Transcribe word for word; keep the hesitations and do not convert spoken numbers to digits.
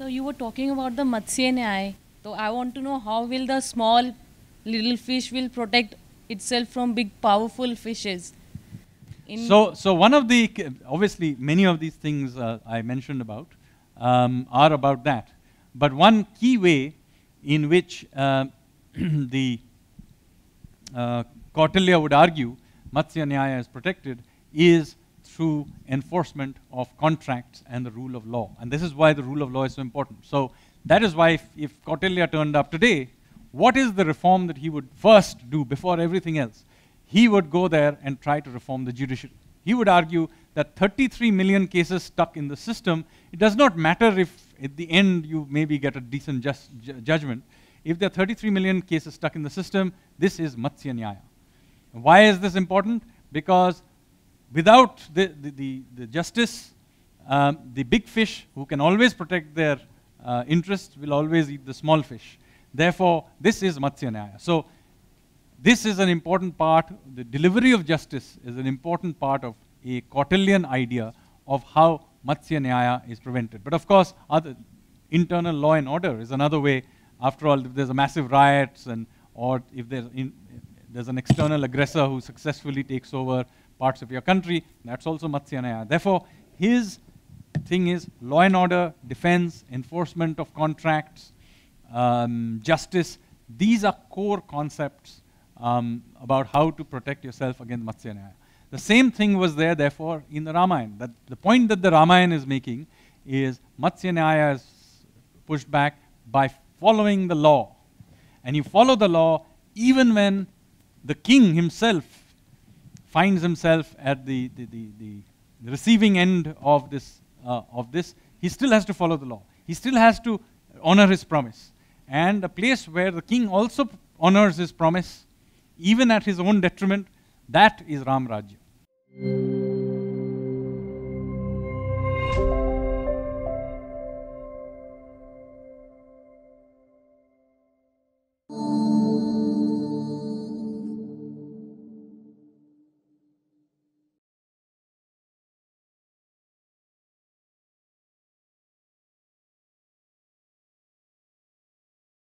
So you were talking about the Matsya Nyaya. So I want to know how will the small little fish will protect itself from big powerful fishes. In so, so one of the, obviously many of these things uh, I mentioned about um, are about that. But one key way in which uh, the uh, Kautilya would argue Matsya Nyaya is protected is through enforcement of contracts and the rule of law. And this is why the rule of law is so important. So that is why if, if Kautilya turned up today, what is the reform that he would first do before everything else? He would go there and try to reform the judiciary. He would argue that thirty-three million cases stuck in the system, it does not matter if at the end you maybe get a decent just ju judgment. If there are thirty-three million cases stuck in the system, this is Matsya Nyaya. Why is this important? Because without the, the, the, the justice, um, the big fish who can always protect their uh, interests will always eat the small fish. Therefore, this is Matsya Nyaya. So, this is an important part, the delivery of justice is an important part of a Kautilyan idea of how Matsya Nyaya is prevented. But of course, other internal law and order is another way. After all, if there's a massive riots and or if there's, in, there's an external aggressor who successfully takes over parts of your country, that's also Matsya Nyaya. Therefore, his thing is law and order, defense, enforcement of contracts, um, justice. These are core concepts Um, about how to protect yourself against Matsya Nyaya. The same thing was there, therefore, in the Ramayana. That the point that the Ramayana is making is Matsya Nyaya is pushed back by following the law. And you follow the law even when the king himself finds himself at the, the, the, the receiving end of this, uh, of this, he still has to follow the law. He still has to honor his promise. And a place where the king also honors his promise even at his own detriment, that is Ram Rajya.